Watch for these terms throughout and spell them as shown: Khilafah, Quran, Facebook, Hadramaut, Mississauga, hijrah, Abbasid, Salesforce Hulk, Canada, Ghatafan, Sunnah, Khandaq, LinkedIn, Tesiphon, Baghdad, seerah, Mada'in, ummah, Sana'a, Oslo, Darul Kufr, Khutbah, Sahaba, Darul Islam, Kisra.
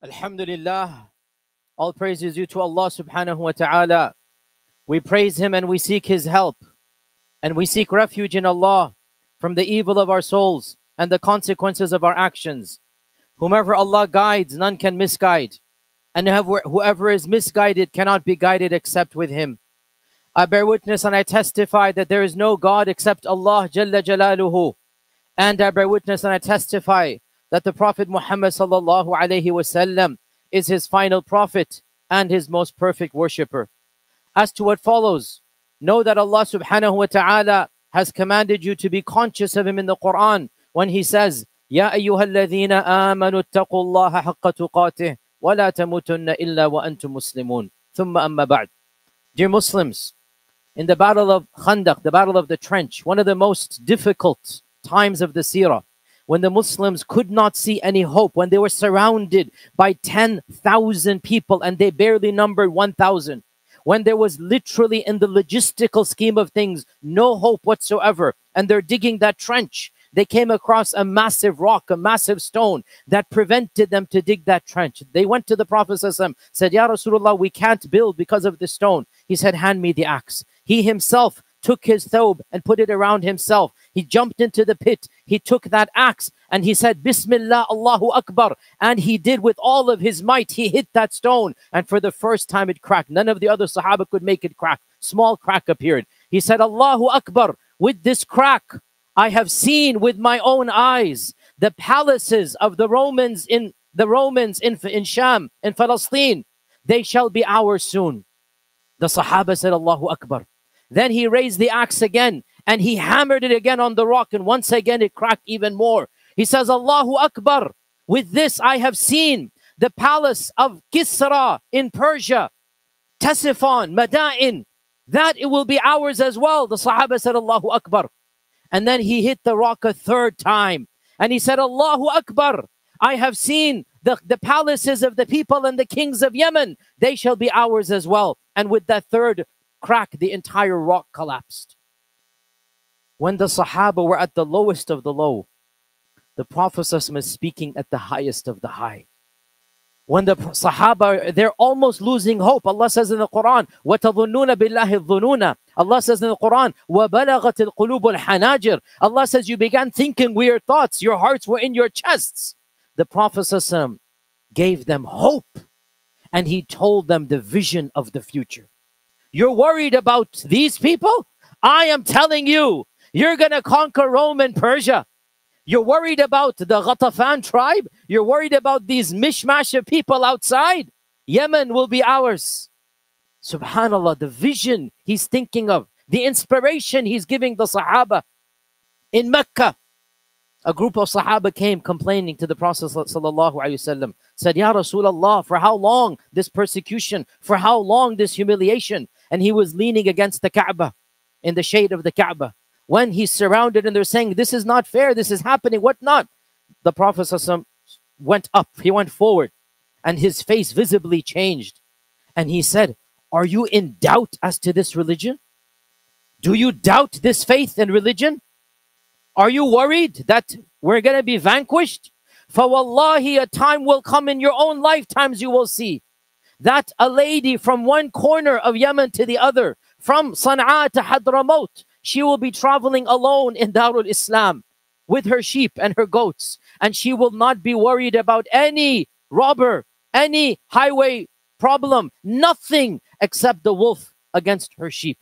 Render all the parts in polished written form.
Alhamdulillah, all praise is due to Allah subhanahu wa ta'ala. We praise Him and we seek His help. And we seek refuge in Allah from the evil of our souls and the consequences of our actions. Whomever Allah guides, none can misguide. And whoever is misguided cannot be guided except with Him. I bear witness and I testify that there is no God except Allah Jalla Jalaluhu. And I bear witness and I testify that the Prophet Muhammad sallallahu alayhi wasallam is his final prophet and his most perfect worshipper. As to what follows, know that Allah subhanahu wa ta'ala has commanded you to be conscious of Him in the Quran when He says, Ya ayyuhalladhina amanu attaqullaha haqqa tuqatih wa la tamutunna illa wa antum muslimun. Thumma amma ba'd. Dear Muslims, in the battle of Khandaq, the battle of the trench, one of the most difficult times of the seerah, when the Muslims could not see any hope, when they were surrounded by 10,000 people and they barely numbered 1,000, when there was literally, in the logistical scheme of things, no hope whatsoever, and they're digging that trench, they came across a massive rock, a massive stone that prevented them to dig that trench. They went to the Prophet ﷺ, said, Ya Rasulullah, we can't build because of this stone. He said, hand me the axe. He himself took his thobe and put it around himself. He jumped into the pit. He took that axe and he said, Bismillah, Allahu Akbar. And he did with all of his might. He hit that stone. And for the first time it cracked. None of the other Sahaba could make it crack. Small crack appeared. He said, Allahu Akbar. With this crack, I have seen with my own eyes the palaces of the Romans in Sham, in Palestine. They shall be ours soon. The Sahaba said, Allahu Akbar. Then he raised the axe again and he hammered it again on the rock, and once again it cracked even more. He says, Allahu Akbar, with this I have seen the palace of Kisra in Persia, Tesiphon, Mada'in, that it will be ours as well. The Sahaba said, Allahu Akbar. And then he hit the rock a third time and he said, Allahu Akbar, I have seen the palaces of the people and the kings of Yemen. They shall be ours as well. And with that third crack, the entire rock collapsed. When the Sahaba were at the lowest of the low, the Prophet ﷺ is speaking at the highest of the high. When the Sahaba, they're almost losing hope. Allah says in the Quran, وَتَظُنُّونَ بِاللَّهِ الظُّنُونَ. Allah says in the Quran, وَبَلَغَتِ الْقُلُوبُ الْحَنَاجِرِ. Allah says, you began thinking weird thoughts. Your hearts were in your chests. The Prophet ﷺ gave them hope and he told them the vision of the future. You're worried about these people? I am telling you, you're going to conquer Rome and Persia. You're worried about the Ghatafan tribe? You're worried about these mishmash of people outside? Yemen will be ours. SubhanAllah, the vision he's thinking of, the inspiration he's giving the Sahaba. In Mecca, a group of Sahaba came complaining to the Prophet ﷺ, said, Ya Rasulullah, for how long this persecution? For how long this humiliation? And he was leaning against the Kaaba, in the shade of the Kaaba, when he's surrounded and they're saying, this is not fair, this is happening, what not? The Prophet ﷺ went up, he went forward, and his face visibly changed. And he said, are you in doubt as to this religion? Do you doubt this faith and religion? Are you worried that we're going to be vanquished? فَوَاللَّهِ, a time will come in your own lifetimes, you will see that a lady from one corner of Yemen to the other, from Sana'a to Hadramaut, she will be traveling alone in Darul Islam with her sheep and her goats. And she will not be worried about any robber, any highway problem, nothing except the wolf against her sheep.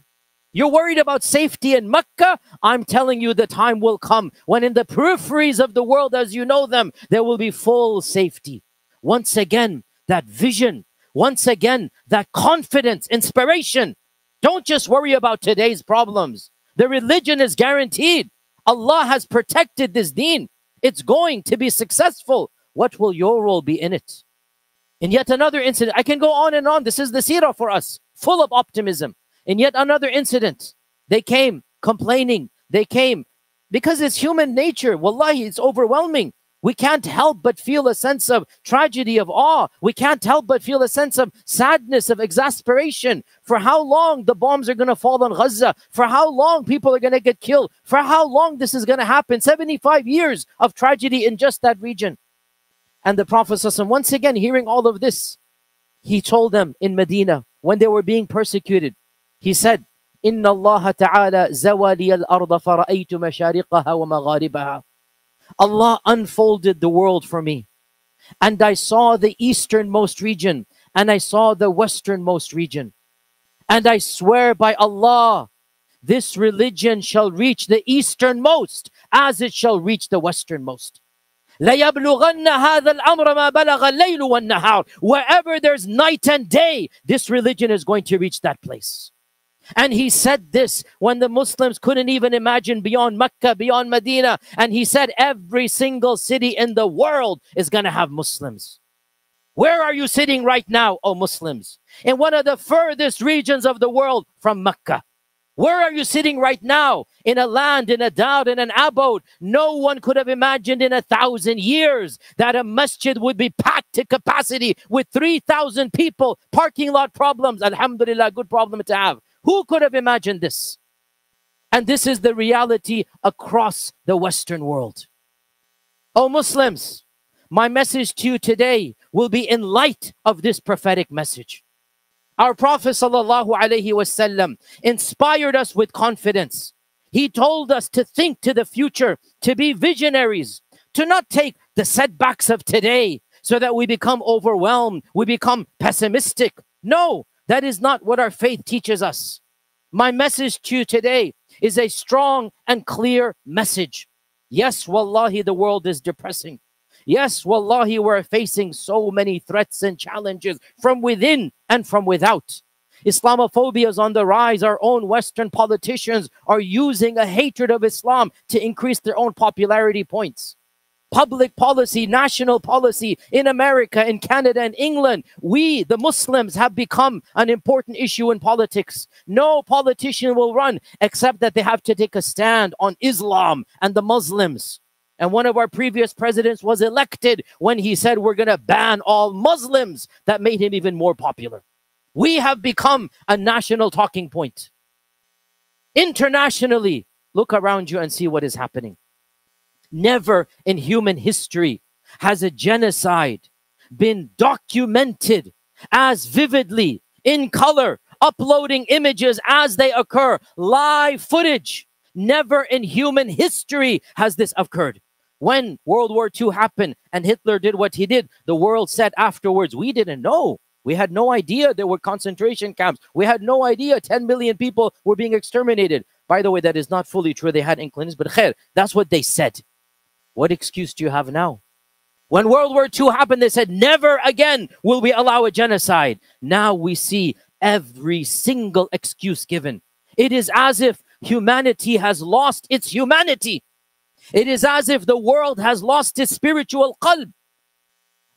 You're worried about safety in Mecca? I'm telling you, the time will come when in the peripheries of the world as you know them, there will be full safety. Once again, that vision, once again, that confidence, inspiration. Don't just worry about today's problems. The religion is guaranteed. Allah has protected this deen. It's going to be successful. What will your role be in it? In yet another incident, I can go on and on. This is the seerah for us, full of optimism. In yet another incident, they came complaining. They came because it's human nature. Wallahi, it's overwhelming. We can't help but feel a sense of tragedy, of awe. We can't help but feel a sense of sadness, of exasperation. For how long the bombs are going to fall on Gaza? For how long people are going to get killed? For how long this is going to happen? 75 years of tragedy in just that region. And the Prophet ﷺ, once again, hearing all of this, he told them in Medina, when they were being persecuted, he said, Inna Allah ta'ala zawali al-arda fara'aytu mashariqaha wa magharibaha. Allah unfolded the world for me, and I saw the easternmost region, and I saw the westernmost region. And I swear by Allah, this religion shall reach the easternmost as it shall reach the westernmost. Wherever there's night and day, this religion is going to reach that place. And he said this when the Muslims couldn't even imagine beyond Mecca, beyond Medina. And he said, every single city in the world is going to have Muslims. Where are you sitting right now, O Muslims? In one of the furthest regions of the world from Mecca. Where are you sitting right now? In a land, in a doubt, in an abode. No one could have imagined in 1,000 years that a masjid would be packed to capacity with 3,000 people. Parking lot problems. Alhamdulillah, good problem to have. Who could have imagined this? And this is the reality across the Western world. O Muslims, my message to you today will be in light of this prophetic message. Our Prophet ﷺ inspired us with confidence. He told us to think to the future, to be visionaries, to not take the setbacks of today so that we become overwhelmed, we become pessimistic. No, that is not what our faith teaches us. My message to you today is a strong and clear message. Yes, wallahi, the world is depressing. Yes, wallahi, we're facing so many threats and challenges from within and from without. Islamophobia is on the rise. Our own Western politicians are using a hatred of Islam to increase their own popularity points. Public policy, national policy in America, in Canada, and England. We, the Muslims, have become an important issue in politics. No politician will run except that they have to take a stand on Islam and the Muslims. And one of our previous presidents was elected when he said we're going to ban all Muslims. That made him even more popular. We have become a national talking point. Internationally, look around you and see what is happening. Never in human history has a genocide been documented as vividly, in color, uploading images as they occur, live footage. Never in human history has this occurred. When World War II happened and Hitler did what he did, the world said afterwards, we didn't know. We had no idea there were concentration camps. We had no idea 10 million people were being exterminated. By the way, that is not fully true. They had inklings, but khair, that's what they said. What excuse do you have now? When World War II happened, they said, never again will we allow a genocide. Now we see every single excuse given. It is as if humanity has lost its humanity. It is as if the world has lost its spiritual qalb.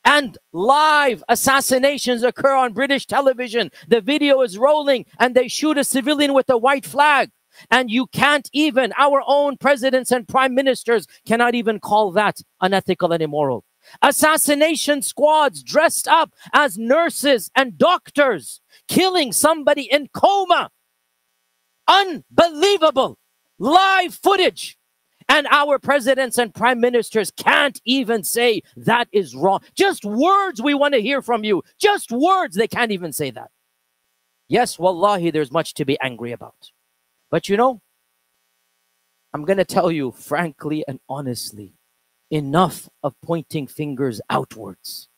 And live assassinations occur on British television. The video is rolling and they shoot a civilian with a white flag. And you can't even, our own presidents and prime ministers cannot even call that unethical and immoral. Assassination squads dressed up as nurses and doctors, killing somebody in coma. Unbelievable live footage, and our presidents and prime ministers can't even say that is wrong. Just words we want to hear from you. Just words, they can't even say that. Yes, wallahi, there's much to be angry about. But you know, I'm going to tell you frankly and honestly, enough of pointing fingers outwards.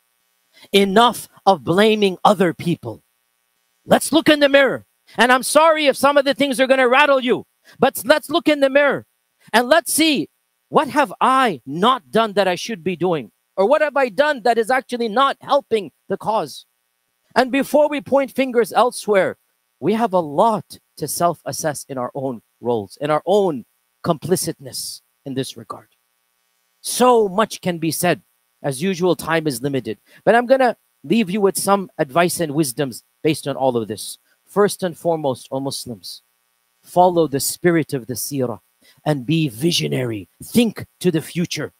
Enough of blaming other people. Let's look in the mirror. And I'm sorry if some of the things are going to rattle you, but let's look in the mirror and let's see, what have I not done that I should be doing? Or what have I done that is actually not helping the cause? And before we point fingers elsewhere, we have a lot to self-assess in our own roles, in our own complicitness in this regard. So much can be said. As usual, time is limited. But I'm going to leave you with some advice and wisdoms based on all of this. First and foremost, O Muslims, follow the spirit of the seerah and be visionary. Think to the future.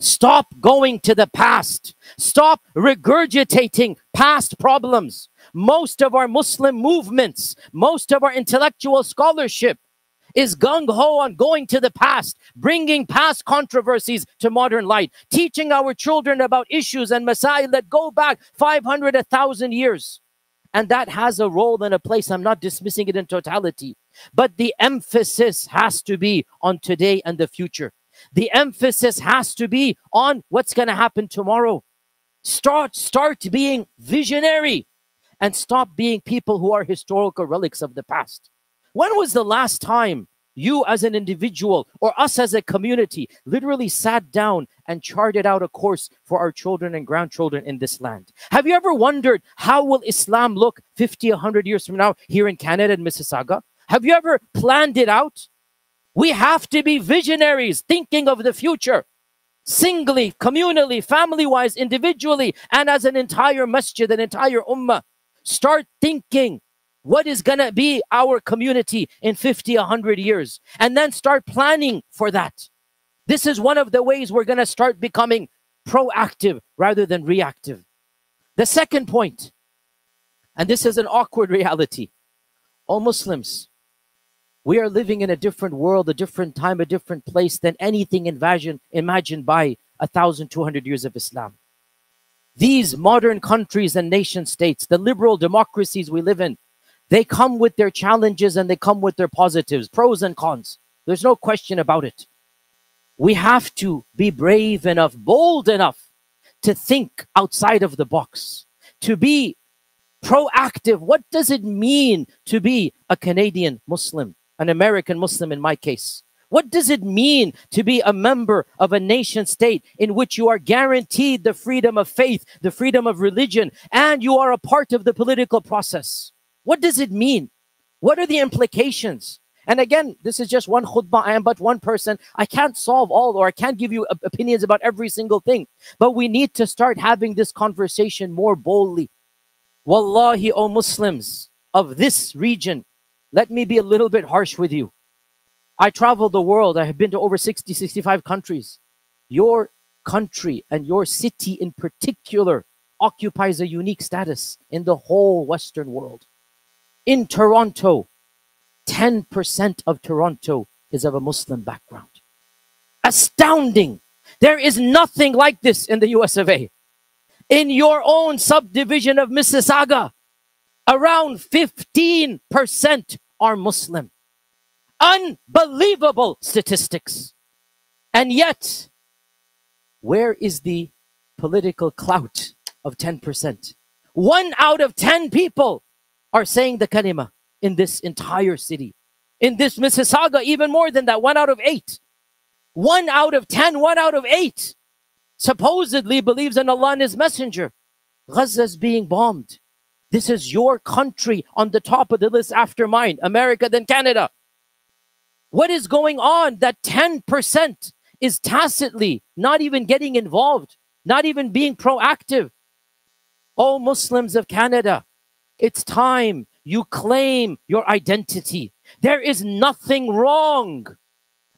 Stop going to the past. Stop regurgitating past problems. Most of our Muslim movements, most of our intellectual scholarship is gung-ho on going to the past, bringing past controversies to modern light, teaching our children about issues and masail that go back 500, 1,000 years. And that has a role and a place. I'm not dismissing it in totality. But the emphasis has to be on today and the future. The emphasis has to be on what's going to happen tomorrow. Start being visionary and stop being people who are historical relics of the past. When was the last time you as an individual or us as a community literally sat down and charted out a course for our children and grandchildren in this land? Have you ever wondered how will Islam look 50, 100 years from now here in Canada and Mississauga? Have you ever planned it out? We have to be visionaries, thinking of the future, singly, communally, family-wise, individually, and as an entire masjid, an entire ummah. Start thinking what is going to be our community in 50, 100 years, and then start planning for that. This is one of the ways we're going to start becoming proactive rather than reactive. The second point, and this is an awkward reality, all Muslims, we are living in a different world, a different time, a different place than anything imagined by 1,200 years of Islam. These modern countries and nation states, the liberal democracies we live in, they come with their challenges and they come with their positives, pros and cons. There's no question about it. We have to be brave enough, bold enough to think outside of the box, to be proactive. What does it mean to be a Canadian Muslim? An American Muslim in my case. What does it mean to be a member of a nation state in which you are guaranteed the freedom of faith, the freedom of religion, and you are a part of the political process? What does it mean? What are the implications? And again, this is just one khutbah. I am but one person. I can't solve all, or I can't give you opinions about every single thing. But we need to start having this conversation more boldly. Wallahi, O Muslims of this region, let me be a little bit harsh with you. I travel the world. I have been to over 60, 65 countries. Your country and your city in particular occupies a unique status in the whole Western world. In Toronto, 10% of Toronto is of a Muslim background. Astounding. There is nothing like this in the US of A. In your own subdivision of Mississauga, around 15% are Muslim. Unbelievable statistics. And yet, where is the political clout of 10%? 1 out of 10 people are saying the kalima in this entire city. In this Mississauga, even more than that, 1 out of 8. 1 out of 10, 1 out of 8 supposedly believes in Allah and His Messenger. Gaza is being bombed. This is your country on the top of the list after mine, America, then Canada. What is going on that 10% is tacitly not even getting involved, not even being proactive? Oh, Muslims of Canada, it's time you claim your identity. There is nothing wrong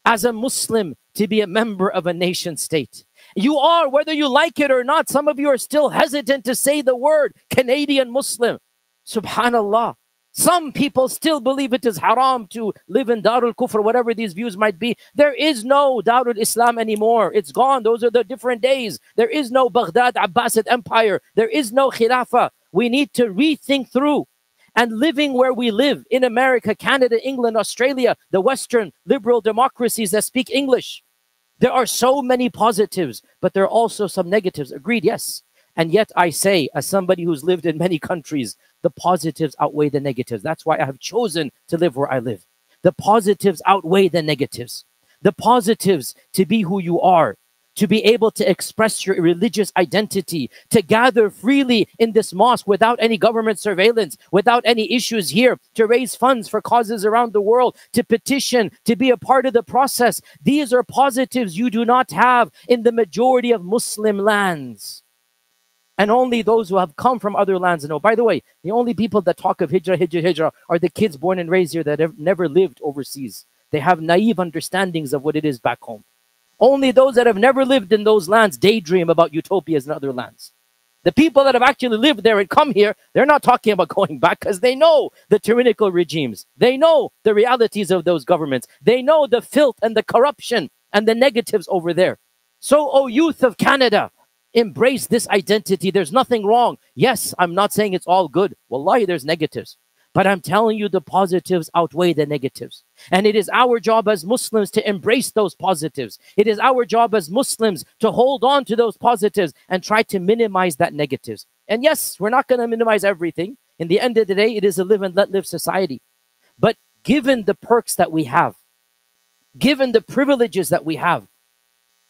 as a Muslim to be a member of a nation state. You are, whether you like it or not, some of you are still hesitant to say the word Canadian Muslim. Subhanallah. Some people still believe it is haram to live in Darul Kufr, whatever these views might be. There is no Darul Islam anymore. It's gone. Those are the different days. There is no Baghdad, Abbasid Empire. There is no Khilafah. We need to rethink through. And living where we live in America, Canada, England, Australia, the Western liberal democracies that speak English, there are so many positives, but there are also some negatives. Agreed, yes. And yet I say, as somebody who's lived in many countries, the positives outweigh the negatives. That's why I have chosen to live where I live. The positives outweigh the negatives. The positives to be who you are, to be able to express your religious identity, to gather freely in this mosque without any government surveillance, without any issues here, to raise funds for causes around the world, to petition, to be a part of the process. These are positives you do not have in the majority of Muslim lands. And only those who have come from other lands know. By the way, the only people that talk of hijrah, hijrah, hijrah are the kids born and raised here that have never lived overseas. They have naive understandings of what it is back home. Only those that have never lived in those lands daydream about utopias in other lands. The people that have actually lived there and come here, they're not talking about going back because they know the tyrannical regimes. They know the realities of those governments. They know the filth and the corruption and the negatives over there. So, O youth of Canada, embrace this identity. There's nothing wrong. Yes, I'm not saying it's all good. Wallahi, there's negatives. But I'm telling you, the positives outweigh the negatives. And it is our job as Muslims to embrace those positives. It is our job as Muslims to hold on to those positives and try to minimize that negatives. And yes, we're not going to minimize everything. In the end of the day, it is a live and let live society. But given the perks that we have, given the privileges that we have,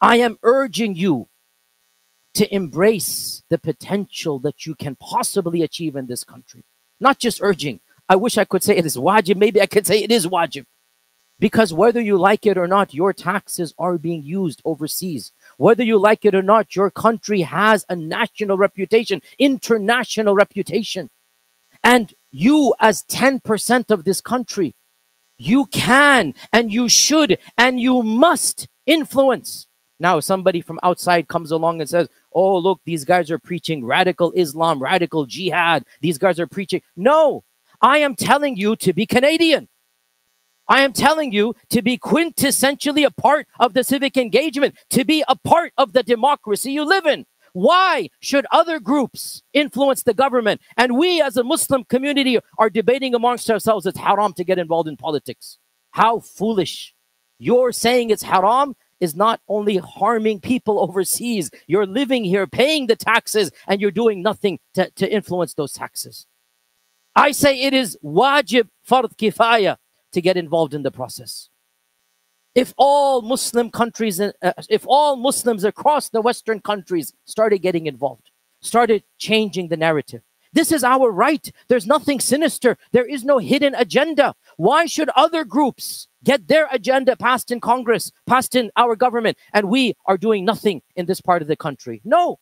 I am urging you to embrace the potential that you can possibly achieve in this country. Not just urging. I wish I could say it is wajib. Maybe I could say it is wajib. Because whether you like it or not, your taxes are being used overseas. Whether you like it or not, your country has a national reputation, international reputation. And you, as 10% of this country, you can and you should and you must influence. Now, if somebody from outside comes along and says, oh, look, these guys are preaching radical Islam, radical jihad. These guys are preaching. No, I am telling you to be Canadian. I am telling you to be quintessentially a part of the civic engagement, to be a part of the democracy you live in. Why should other groups influence the government? And we as a Muslim community are debating amongst ourselves, it's haram to get involved in politics. How foolish. You're saying it's haram is not only harming people overseas, you're living here, paying the taxes, and you're doing nothing to influence those taxes. I say it is wajib, fard kifaya, to get involved in the process. If all Muslim countries, if all Muslims across the Western countries started getting involved, started changing the narrative, this is our right. There's nothing sinister. There is no hidden agenda. Why should other groups get their agenda passed in Congress, passed in our government, and we are doing nothing in this part of the country? No,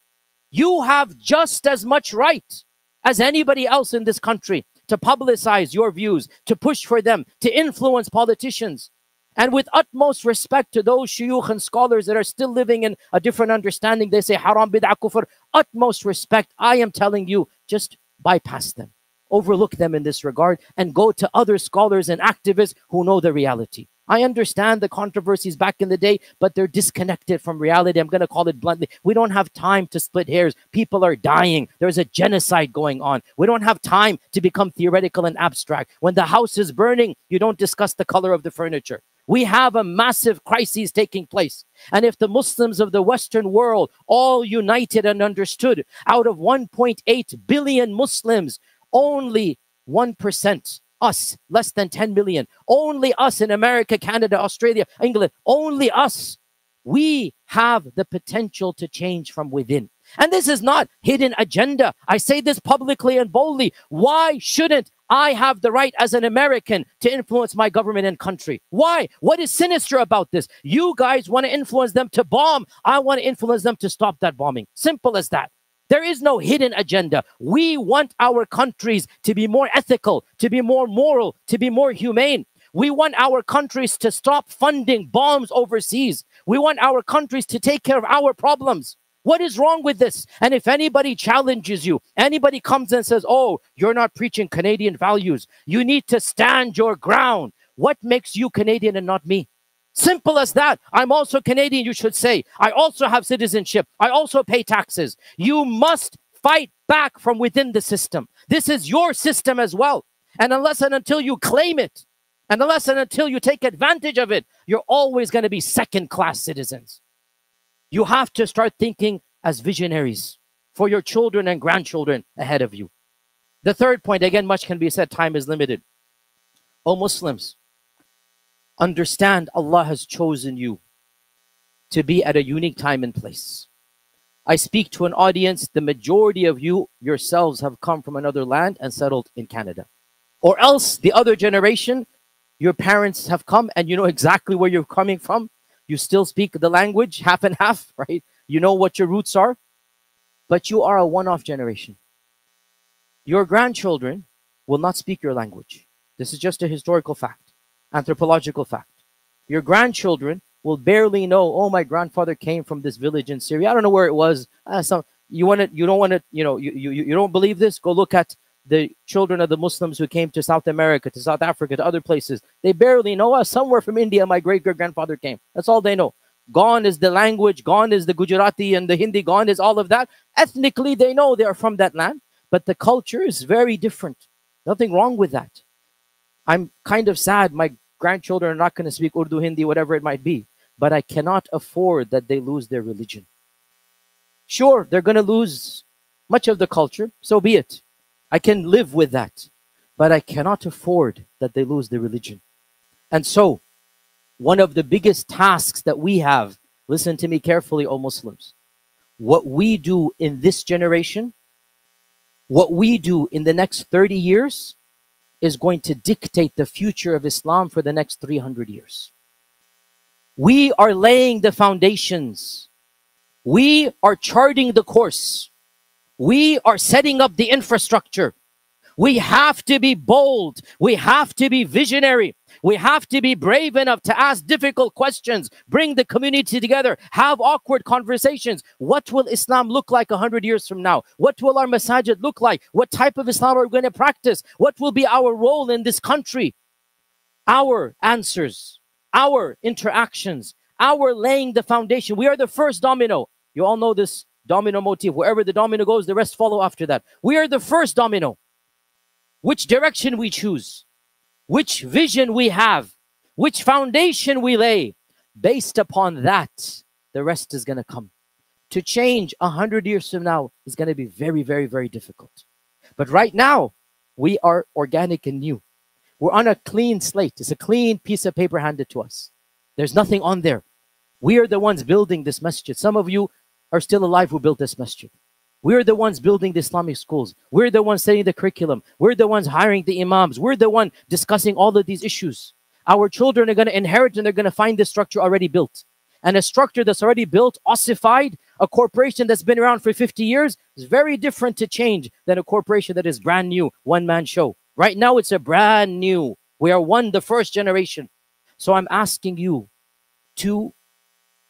you have just as much right as anybody else in this country to publicize your views, to push for them, to influence politicians. And with utmost respect to those shuyukh and scholars that are still living in a different understanding, they say haram, bid'ah, kufr. Utmost respect, I am telling you, just bypass them. Overlook them in this regard and go to other scholars and activists who know the reality. I understand the controversies back in the day, but they're disconnected from reality. I'm going to call it bluntly. We don't have time to split hairs. People are dying. There's a genocide going on. We don't have time to become theoretical and abstract. When the house is burning, you don't discuss the color of the furniture. We have a massive crisis taking place. And if the Muslims of the Western world all united and understood, out of 1.8 billion Muslims, only 1%, us, less than 10 million, only us in America, Canada, Australia, England, only us, we have the potential to change from within. And this is not hidden agenda. I say this publicly and boldly. Why shouldn't I have the right as an American to influence my government and country? Why? What is sinister about this? You guys want to influence them to bomb. I want to influence them to stop that bombing. Simple as that. There is no hidden agenda. We want our countries to be more ethical, to be more moral, to be more humane. We want our countries to stop funding bombs overseas. We want our countries to take care of our problems. What is wrong with this? And if anybody challenges you, anybody comes and says, oh, you're not preaching Canadian values, you need to stand your ground. What makes you Canadian and not me? Simple as that. I'm also Canadian, you should say. I also have citizenship. I also pay taxes. You must fight back from within the system. This is your system as well. And unless and until you claim it, and unless and until you take advantage of it, you're always going to be second-class citizens. You have to start thinking as visionaries for your children and grandchildren ahead of you. The third point, again, much can be said, time is limited. O Muslims, understand Allah has chosen you to be at a unique time and place. I speak to an audience, the majority of you yourselves have come from another land and settled in Canada. Or else the other generation, your parents have come and you know exactly where you're coming from. You still speak the language, half and half, right? You know what your roots are, but you are a one-off generation. Your grandchildren will not speak your language. This is just a historical fact, anthropological fact. Your grandchildren will barely know, oh, my grandfather came from this village in Syria. I don't know where it was. You don't believe this? Go look at the children of the Muslims who came to South America, to South Africa, to other places. They barely know us. Somewhere from India, my great-great-grandfather came. That's all they know. Gone is the language. Gone is the Gujarati and the Hindi. Gone is all of that. Ethnically, they know they are from that land. But the culture is very different. Nothing wrong with that. I'm kind of sad my grandchildren are not going to speak Urdu, Hindi, whatever it might be. But I cannot afford that they lose their religion. Sure, they're going to lose much of the culture. So be it. I can live with that. But I cannot afford that they lose their religion. And so, one of the biggest tasks that we have, listen to me carefully, O Muslims. What we do in this generation, what we do in the next 30 years, is going to dictate the future of Islam for the next 300 years. We are laying the foundations. We are charting the course. We are setting up the infrastructure. We have to be bold. We have to be visionary. We have to be brave enough to ask difficult questions. Bring the community together. Have awkward conversations. What will Islam look like 100 years from now? What will our masajid look like? What type of Islam are we going to practice? What will be our role in this country? Our answers, our interactions, our laying the foundation. We are the first domino. You all know this domino motif. Wherever the domino goes, the rest follow after that. We are the first domino. Which direction we choose, which vision we have, which foundation we lay, based upon that, the rest is going to come. To change 100 years from now is going to be very, very, very difficult. But right now, we are organic and new. We're on a clean slate. It's a clean piece of paper handed to us. There's nothing on there. We are the ones building this masjid. Some of you are still alive who built this masjid. We're the ones building the Islamic schools. We're the ones setting the curriculum. We're the ones hiring the imams. We're the ones discussing all of these issues. Our children are going to inherit and they're going to find this structure already built. And a structure that's already built, ossified, a corporation that's been around for 50 years is very different to change than a corporation that is brand new, one-man show. Right now, it's a brand new. We are the first generation. So I'm asking you to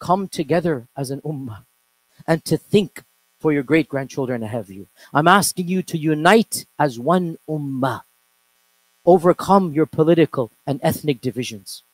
come together as an ummah and to think for your great-grandchildren ahead of you. I'm asking you to unite as one ummah. Overcome your political and ethnic divisions.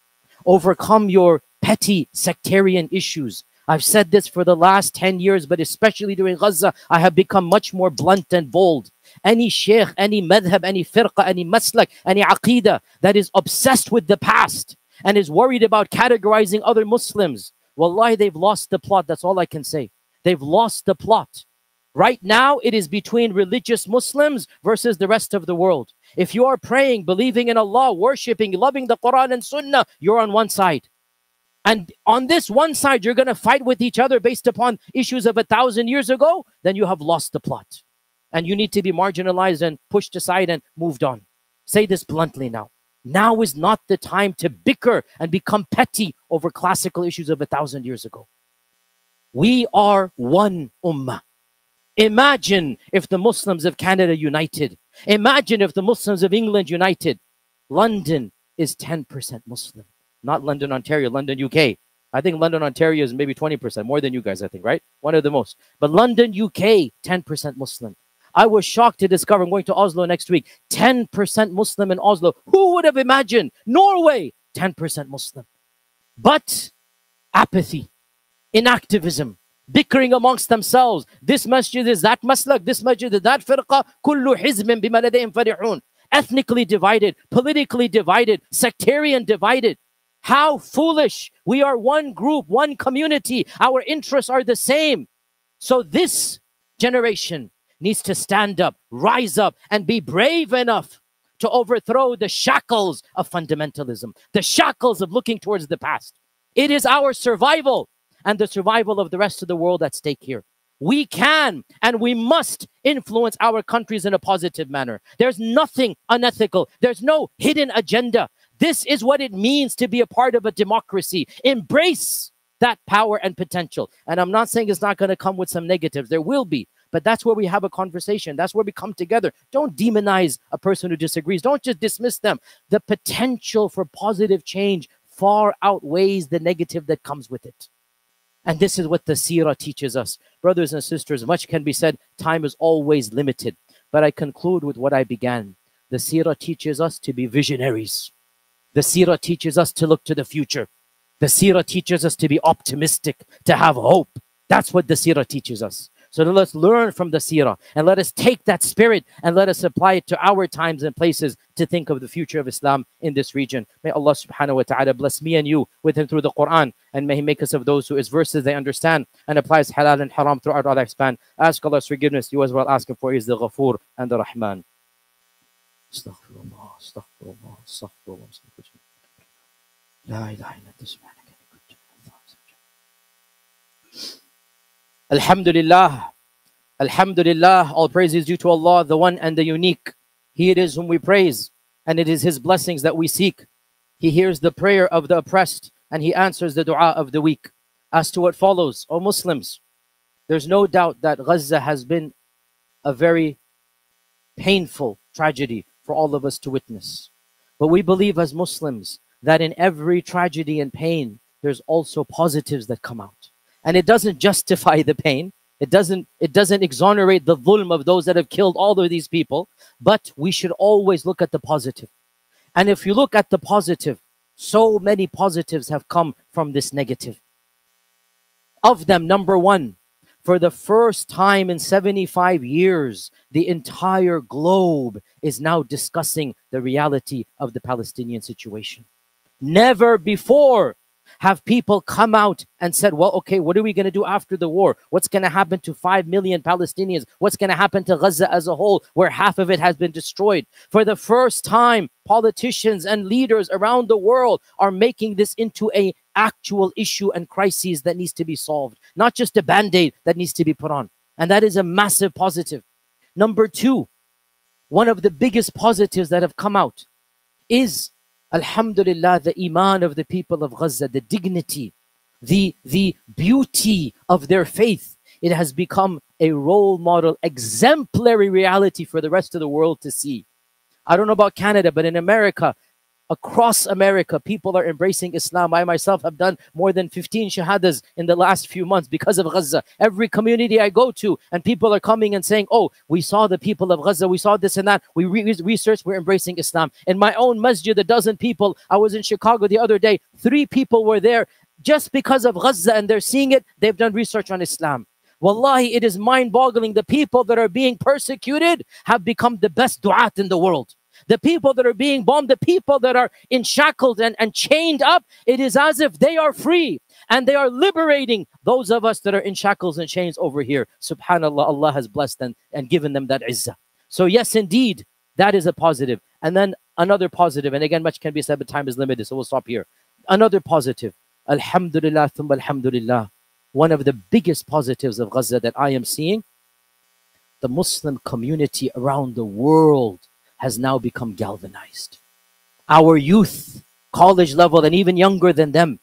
Overcome your petty sectarian issues. I've said this for the last 10 years, but especially during Gaza, I have become much more blunt and bold. Any sheikh, any madhab, any firqa, any maslak, any aqidah that is obsessed with the past and is worried about categorizing other Muslims, wallahi, they've lost the plot. That's all I can say. They've lost the plot. Right now, it is between religious Muslims versus the rest of the world. If you are praying, believing in Allah, worshipping, loving the Quran and Sunnah, you're on one side. And on this one side, you're going to fight with each other based upon issues of 1,000 years ago, then you have lost the plot. And you need to be marginalized and pushed aside and moved on. Say this bluntly now. Now is not the time to bicker and become petty over classical issues of 1,000 years ago. We are one ummah. Imagine if the Muslims of Canada united. Imagine if the Muslims of England united. London is 10% Muslim. Not London, Ontario, London, UK. I think London, Ontario is maybe 20%, more than you guys, I think, right? One of the most. But London, UK, 10% Muslim. I was shocked to discover, I'm going to Oslo next week, 10% Muslim in Oslo. Who would have imagined? Norway, 10% Muslim. But apathy. Inactivism, bickering amongst themselves. This masjid is that maslak, this masjid is that firqa. Kullu hizmin bima ladayhim farihun. Ethnically divided, politically divided, sectarian divided. How foolish. We are one group, one community. Our interests are the same. So this generation needs to stand up, rise up, and be brave enough to overthrow the shackles of fundamentalism, the shackles of looking towards the past. It is our survival and the survival of the rest of the world at stake here. We can and we must influence our countries in a positive manner. There's nothing unethical. There's no hidden agenda. This is what it means to be a part of a democracy. Embrace that power and potential. And I'm not saying it's not going to come with some negatives. There will be. But that's where we have a conversation. That's where we come together. Don't demonize a person who disagrees. Don't just dismiss them. The potential for positive change far outweighs the negative that comes with it. And this is what the seerah teaches us. Brothers and sisters, much can be said. Time is always limited. But I conclude with what I began. The seerah teaches us to be visionaries. The seerah teaches us to look to the future. The seerah teaches us to be optimistic, to have hope. That's what the seerah teaches us. So let's learn from the seerah and let us take that spirit and let us apply it to our times and places to think of the future of Islam in this region. May Allah subhanahu wa ta'ala bless me and you with him through the Quran, and may he make us of those who his verses they understand and applies halal and haram throughout our lifespan. Ask Allah's forgiveness. You as well ask him, for he is the Ghafoor and the Rahman. Astaghfirullah, astaghfirullah, astaghfirullah, astaghfirullah. La ilaha illa anta subhanaka. Alhamdulillah, alhamdulillah, all praise is due to Allah, the one and the unique. He it is whom we praise, and it is his blessings that we seek. He hears the prayer of the oppressed, and he answers the dua of the weak. As to what follows, O Muslims, there's no doubt that Gaza has been a very painful tragedy for all of us to witness. But we believe as Muslims that in every tragedy and pain, there's also positives that come out. And it doesn't justify the pain. It doesn't exonerate the dhulm of those that have killed all of these people. But we should always look at the positive. And if you look at the positive, so many positives have come from this negative. Of them, number one, for the first time in 75 years, the entire globe is now discussing the reality of the Palestinian situation. Never before have people come out and said, well, okay, what are we going to do after the war? What's going to happen to 5 million Palestinians? What's going to happen to Gaza as a whole, where half of it has been destroyed? For the first time, politicians and leaders around the world are making this into an actual issue and crisis that needs to be solved, not just a band-aid that needs to be put on. And that is a massive positive. Number two, one of the biggest positives that have come out is, alhamdulillah, the iman of the people of Gaza, the dignity, the beauty of their faith. It has become a role model, exemplary reality for the rest of the world to see. I don't know about Canada, but in America, across America, people are embracing Islam. I myself have done more than 15 shahadas in the last few months because of Gaza. Every community I go to, and people are coming and saying, oh, we saw the people of Gaza, we saw this and that, we researched, we're embracing Islam. In my own masjid, a dozen people. I was in Chicago the other day, 3 people were there just because of Gaza, and they're seeing it, they've done research on Islam. Wallahi, it is mind-boggling. The people that are being persecuted have become the best du'at in the world. The people that are being bombed, the people that are in shackles and chained up, it is as if they are free and they are liberating those of us that are in shackles and chains over here. SubhanAllah, Allah has blessed them and given them that izzah. So yes, indeed, that is a positive. And then another positive, and again, much can be said, but time is limited, so we'll stop here. Another positive, alhamdulillah, thumma alhamdulillah. One of the biggest positives of Gaza that I am seeing, the Muslim community around the world has now become galvanized. Our youth, college level and even younger than them,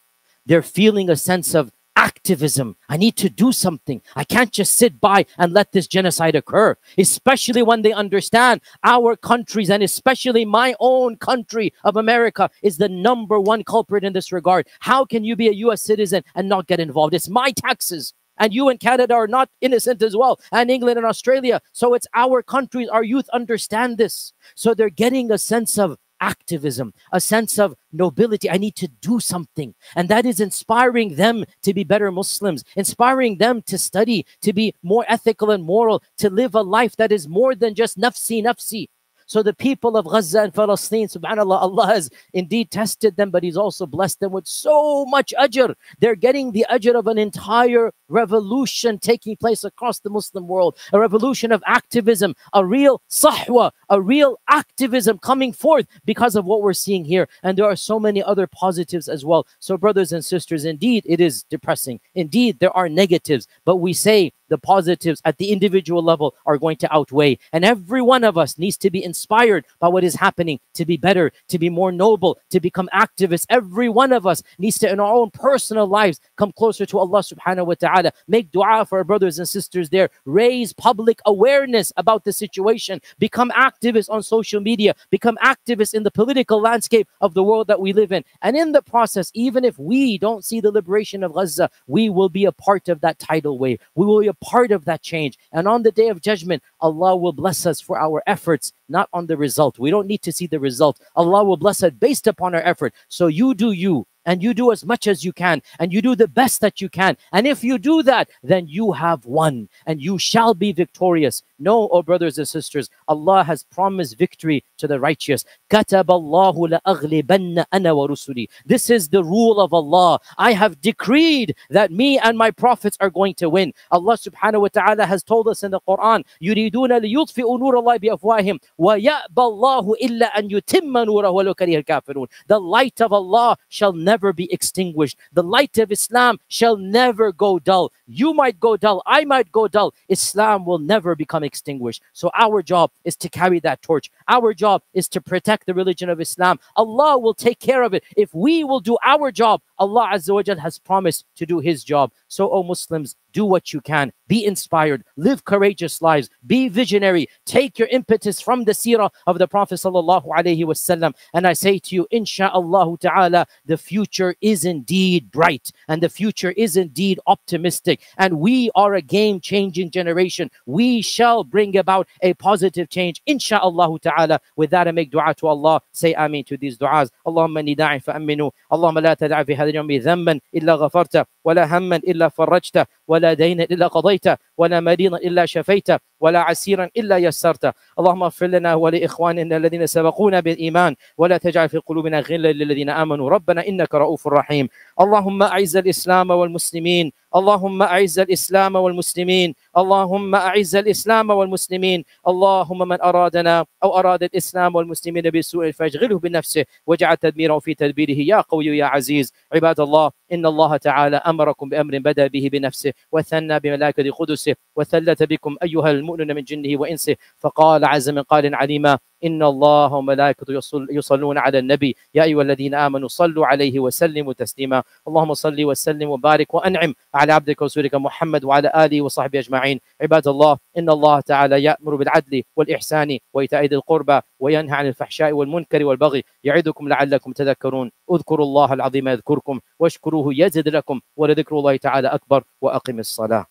they're feeling a sense of activism. I need to do something. I can't just sit by and let this genocide occur, especially when they understand our countries, and especially my own country of America, is the #1 culprit in this regard. How can you be a US citizen and not get involved? It's my taxes. And you in Canada are not innocent as well, and England and Australia. So it's our countries, our youth understand this. So they're getting a sense of activism, a sense of nobility. I need to do something. And that is inspiring them to be better Muslims, inspiring them to study, to be more ethical and moral, to live a life that is more than just nafsi, nafsi. So the people of Gaza and Palestine, subhanAllah, Allah has indeed tested them, but he's also blessed them with so much ajr. They're getting the ajr of an entire revolution taking place across the Muslim world, a revolution of activism, a real sahwa, a real activism coming forth because of what we're seeing here. And there are so many other positives as well. So brothers and sisters, indeed, it is depressing. Indeed, there are negatives, but we say the positives at the individual level are going to outweigh. And every one of us needs to be inspired by what is happening, to be better, to be more noble, to become activists. Every one of us needs to, in our own personal lives, come closer to Allah subhanahu wa ta'ala. Make dua for our brothers and sisters there. Raise public awareness about the situation. Become activists on social media. Become activists in the political landscape of the world that we live in. And in the process, even if we don't see the liberation of Gaza, we will be a part of that tidal wave. We will be a part of that change. And on the Day of Judgment, Allah will bless us for our efforts, not on the result. We don't need to see the result. Allah will bless us based upon our effort. So you do you, and you do as much as you can, and you do the best that you can. And if you do that, then you have won, and you shall be victorious. Know, O brothers and sisters, Allah has promised victory to the righteous. كَتَبَ اللَّهُ لَأَغْلِبَنَّ أَنَا وَرُسُلِي. This is the rule of Allah. I have decreed that me and my prophets are going to win. Allah subhanahu wa ta'ala has told us in the Quran, يُرِيدُونَ لِيُطْفِئُوا نُورَ اللَّهِ بِأَفْوَاهِهِمْ وَيَأْبَى اللَّهُ إِلَّا أَنْ يُتِمَّ نُورَهُ وَلَوْ كَرِهَ الْكَافِرُونَ. The light of Allah shall never be extinguished. The light of Islam shall never go dull. You might go dull, I might go dull. Islam will never become extinguished. So our job is to carry that torch. Our job is to protect the religion of Islam. Allah will take care of it. If we will do our job, Allah Azza wa Jal has promised to do His job. So, O Muslims, do what you can. Be inspired. Live courageous lives. Be visionary. Take your impetus from the seerah of the Prophet sallallahu alaihi wasallam. And I say to you, insha'Allah ta'ala, the future is indeed bright. And the future is indeed optimistic. And we are a game-changing generation. We shall bring about a positive change, insha'Allah ta'ala. With that, I make dua to Allah. Say ameen to these duas. Allahumma nida'in fa'aminu. Allahumma la tada'a fi hadha al-yawmi dhanban illa ghafarta. ولا هما إلا فرجته ولا دين إلا قضيته ولا مريضا إلا شفيته ولا عسيرا إلا يسرته اللهم اغفر لنا ولإخواننا الذين سبقونا بالإيمان ولا تجعل في قلوبنا غلا للذين آمنوا ربنا إنك رؤوف رحيم اللهم أعز الإسلام والمسلمين اللهم أعز الإسلام والمسلمين اللهم أعز الإسلام والمسلمين اللهم من أرادنا أو أراد الإسلام والمسلمين بسوء فاشغله بنفسه واجعل تدميره في تدبيره يا قوي يا عزيز عباد الله إن الله تعالى أمركم بأمر بدأ به بنفسه وثنى بملائكة قدسه وثلث بكم أيها المؤمنون من جنه وإنسه فقال عز من قال عليما إن الله وملائكته يصلون على النبي يا أيها الذين آمنوا صلوا عليه وسلموا تسليما اللهم صل وسلم وبارك وأنعم على عبدك ورسولك محمد وعلى آله وصحبه أجمعين عباد الله إن الله تعالى يأمر بالعدل والإحسان وإيتاء ذي القربى وينهى عن الفحشاء والمنكر والبغي يعظكم لعلكم تذكرون اذكروا الله العظيم يذكركم واشكروه يزد لكم ولذكر الله تعالى أكبر وأقم الصلاة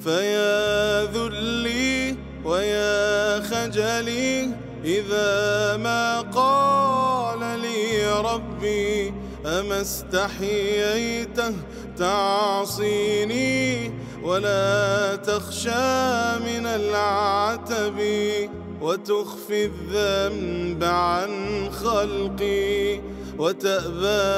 فيا ذلي ويا خجلي إذا ما قال لي ربي أما استحييته تعصيني ولا تخشى من العتب وتخفي الذنب عن خلقي وتأبى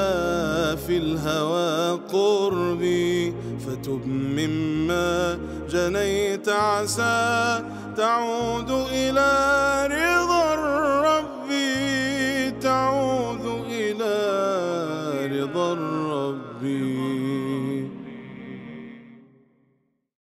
في الهوى قربي فتب مما جنيت عسى تعود إلى رضا